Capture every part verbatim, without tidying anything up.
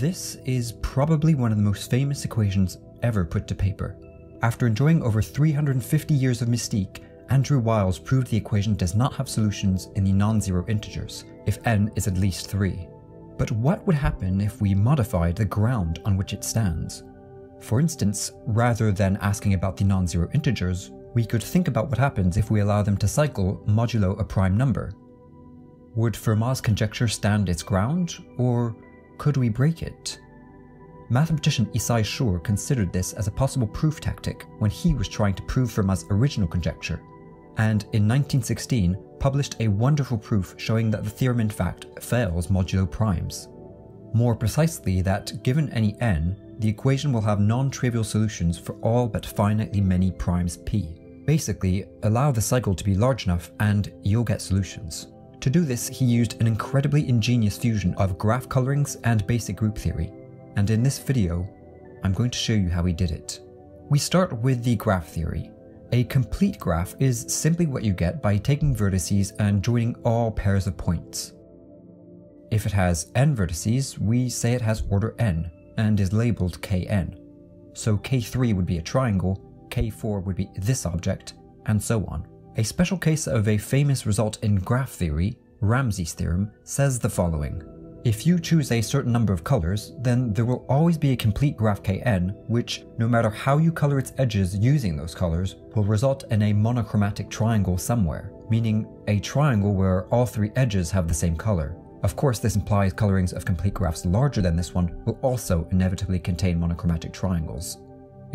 This is probably one of the most famous equations ever put to paper. After enjoying over three hundred fifty years of mystique, Andrew Wiles proved the equation does not have solutions in the non-zero integers, if n is at least three. But what would happen if we modified the ground on which it stands? For instance, rather than asking about the non-zero integers, we could think about what happens if we allow them to cycle modulo a prime number. Would Fermat's conjecture stand its ground, or could we break it? Mathematician Issai Schur considered this as a possible proof tactic when he was trying to prove Fermat's original conjecture, and in nineteen sixteen published a wonderful proof showing that the theorem in fact fails modulo primes. More precisely, that given any n, the equation will have non-trivial solutions for all but finitely many primes p. Basically, allow the cycle to be large enough and you'll get solutions. To do this, he used an incredibly ingenious fusion of graph colorings and basic group theory. And in this video, I'm going to show you how he did it. We start with the graph theory. A complete graph is simply what you get by taking vertices and joining all pairs of points. If it has n vertices, we say it has order n and is labeled kn. So k three would be a triangle, k four would be this object, and so on. A special case of a famous result in graph theory, Ramsey's theorem, says the following. If you choose a certain number of colors, then there will always be a complete graph Kn, which, no matter how you color its edges using those colors, will result in a monochromatic triangle somewhere, meaning a triangle where all three edges have the same color. Of course, this implies colorings of complete graphs larger than this one will also inevitably contain monochromatic triangles.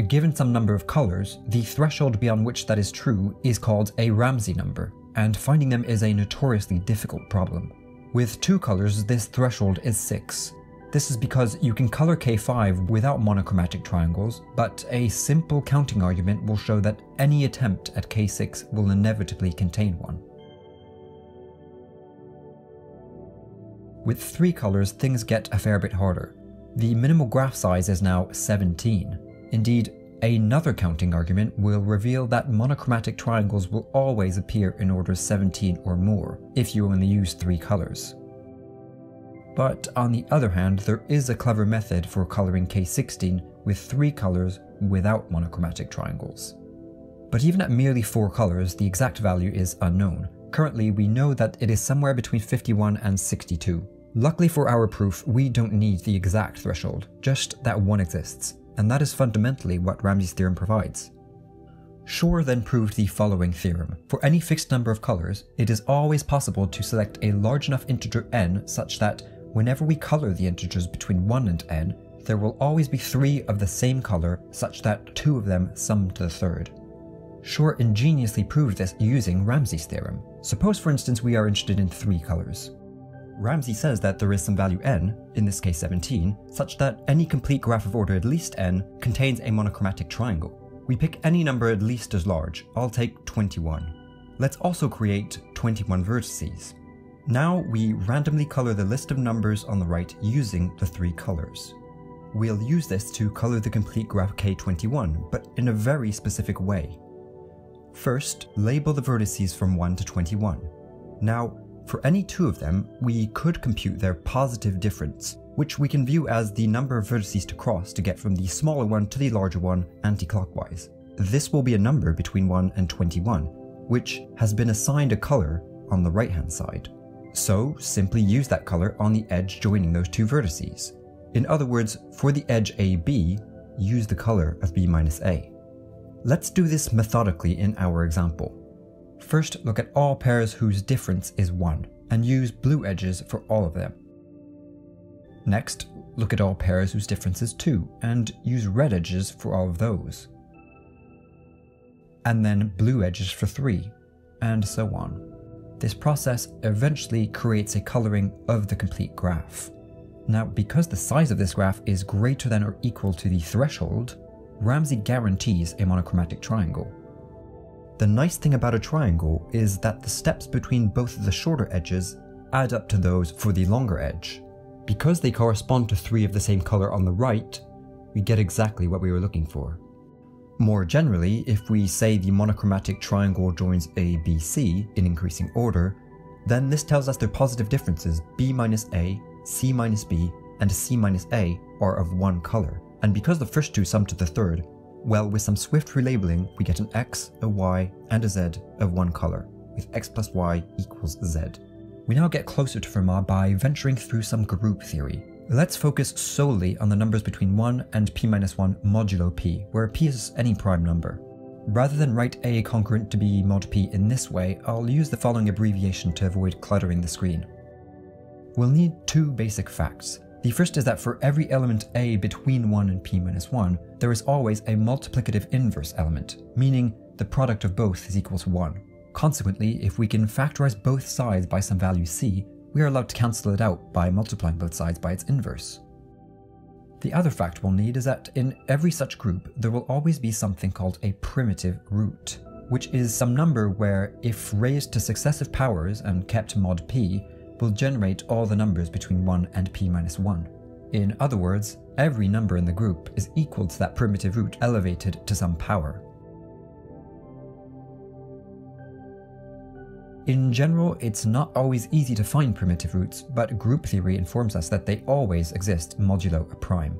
Given some number of colors, the threshold beyond which that is true is called a Ramsey number, and finding them is a notoriously difficult problem. With two colors, this threshold is six. This is because you can color K five without monochromatic triangles, but a simple counting argument will show that any attempt at K six will inevitably contain one. With three colors, things get a fair bit harder. The minimal graph size is now seventeen. Indeed, another counting argument will reveal that monochromatic triangles will always appear in order seventeen or more, if you only use three colors. But on the other hand, there is a clever method for coloring K sixteen with three colors without monochromatic triangles. But even at merely four colors, the exact value is unknown. Currently, we know that it is somewhere between fifty-one and sixty-two. Luckily for our proof, we don't need the exact threshold, just that one exists. And that is fundamentally what Ramsey's theorem provides. Schur then proved the following theorem. For any fixed number of colors, it is always possible to select a large enough integer n such that whenever we color the integers between one and n, there will always be three of the same color such that two of them sum to the third. Schur ingeniously proved this using Ramsey's theorem. Suppose, for instance, we are interested in three colors. Ramsey says that there is some value n, in this case seventeen, such that any complete graph of order at least n contains a monochromatic triangle. We pick any number at least as large. I'll take twenty-one. Let's also create twenty-one vertices. Now we randomly color the list of numbers on the right using the three colors. We'll use this to color the complete graph K twenty-one, but in a very specific way. First, label the vertices from one to twenty-one. Now, for any two of them, we could compute their positive difference, which we can view as the number of vertices to cross to get from the smaller one to the larger one anti-clockwise. This will be a number between one and twenty-one, which has been assigned a color on the right-hand side. So simply use that color on the edge joining those two vertices. In other words, for the edge A B, use the color of B minus A. Let's do this methodically in our example. First, look at all pairs whose difference is one, and use blue edges for all of them. Next, look at all pairs whose difference is two, and use red edges for all of those. And then blue edges for three, and so on. This process eventually creates a coloring of the complete graph. Now, because the size of this graph is greater than or equal to the threshold, Ramsey guarantees a monochromatic triangle. The nice thing about a triangle is that the steps between both the shorter edges add up to those for the longer edge. Because they correspond to three of the same color on the right, we get exactly what we were looking for. More generally, if we say the monochromatic triangle joins A B C in increasing order, then this tells us their positive differences B minus A, C minus B, and C minus A are of one color. And because the first two sum to the third, well, with some swift relabeling, we get an X, a Y, and a Z of one color, with X plus Y equals Z. We now get closer to Fermat by venturing through some group theory. Let's focus solely on the numbers between one and p minus one modulo p, where p is any prime number. Rather than write A congruent to be mod p in this way, I'll use the following abbreviation to avoid cluttering the screen. We'll need two basic facts. The first is that for every element A between one and p minus one, there is always a multiplicative inverse element, meaning the product of both is equal to one. Consequently, if we can factorize both sides by some value c, we are allowed to cancel it out by multiplying both sides by its inverse. The other fact we'll need is that in every such group, there will always be something called a primitive root, which is some number where, if raised to successive powers and kept mod p, will generate all the numbers between one and p minus one. In other words, every number in the group is equal to that primitive root elevated to some power. In general, it's not always easy to find primitive roots, but group theory informs us that they always exist modulo a prime.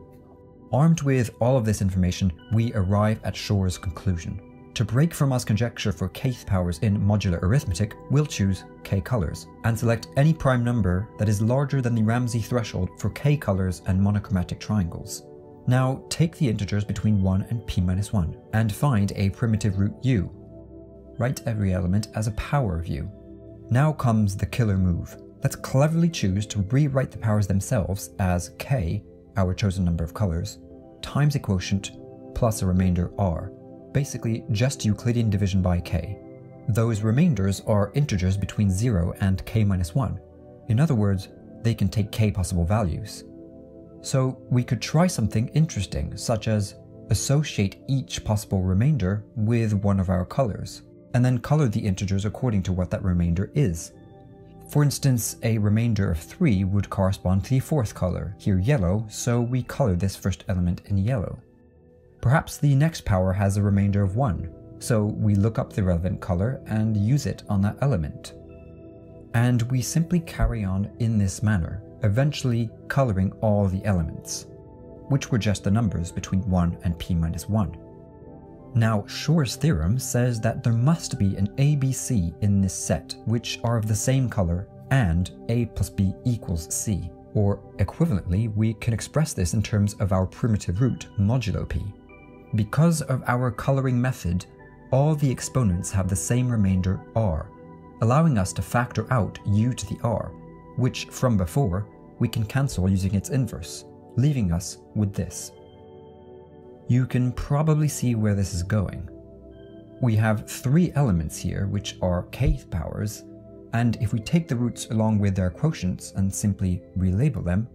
Armed with all of this information, we arrive at Schur's conclusion. To break Fermat's conjecture for kth powers in modular arithmetic, we'll choose k colors, and select any prime number that is larger than the Ramsey threshold for k colors and monochromatic triangles. Now take the integers between one and p minus one, and find a primitive root u. Write every element as a power of u. Now comes the killer move. Let's cleverly choose to rewrite the powers themselves as k, our chosen number of colors, times a quotient plus a remainder r, basically just Euclidean division by k. Those remainders are integers between zero and k minus one. In other words, they can take k possible values. So we could try something interesting, such as associate each possible remainder with one of our colors, and then color the integers according to what that remainder is. For instance, a remainder of three would correspond to the fourth color, here yellow, so we color this first element in yellow. Perhaps the next power has a remainder of one, so we look up the relevant color and use it on that element. And we simply carry on in this manner, eventually coloring all the elements, which were just the numbers between one and p minus one. Now, Schur's theorem says that there must be an A B C in this set, which are of the same color, and A plus B equals C. Or, equivalently, we can express this in terms of our primitive root, modulo P. Because of our coloring method, all the exponents have the same remainder R, allowing us to factor out U to the R, which, from before, we can cancel using its inverse, leaving us with this. You can probably see where this is going. We have three elements here, which are kth powers, and if we take the roots along with their quotients and simply relabel them,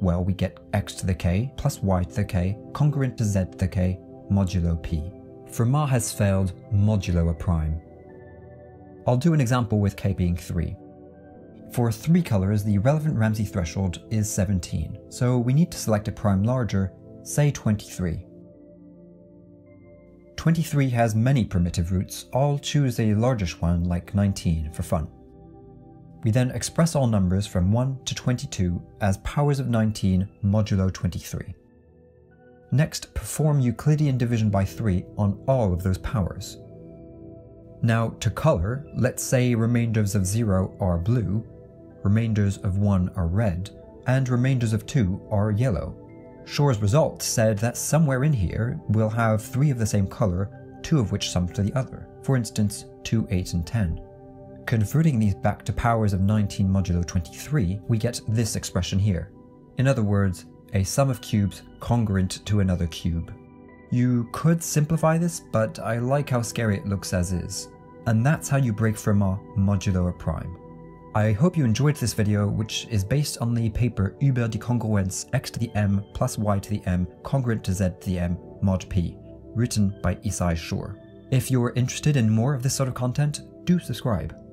well, we get x to the k plus y to the k congruent to z to the k modulo p. Fermat has failed modulo a prime. I'll do an example with k being three. For three colors, the relevant Ramsey threshold is seventeen, so we need to select a prime larger, say twenty-three. twenty-three has many primitive roots. I'll choose a largish one like nineteen for fun. We then express all numbers from one to twenty-two as powers of nineteen modulo twenty-three. Next, perform Euclidean division by three on all of those powers. Now to color, let's say remainders of zero are blue, remainders of one are red, and remainders of two are yellow. Schur's result said that somewhere in here we'll have three of the same color, two of which sum to the other, for instance two, eight, and ten. Converting these back to powers of nineteen modulo twenty-three, we get this expression here. In other words, a sum of cubes congruent to another cube. You could simplify this, but I like how scary it looks as is. And that's how you break Fermat modulo a prime. I hope you enjoyed this video, which is based on the paper Über die Kongruenz x to the m plus y to the m congruent to z to the m mod p, written by Issai Schur. If you're interested in more of this sort of content, do subscribe.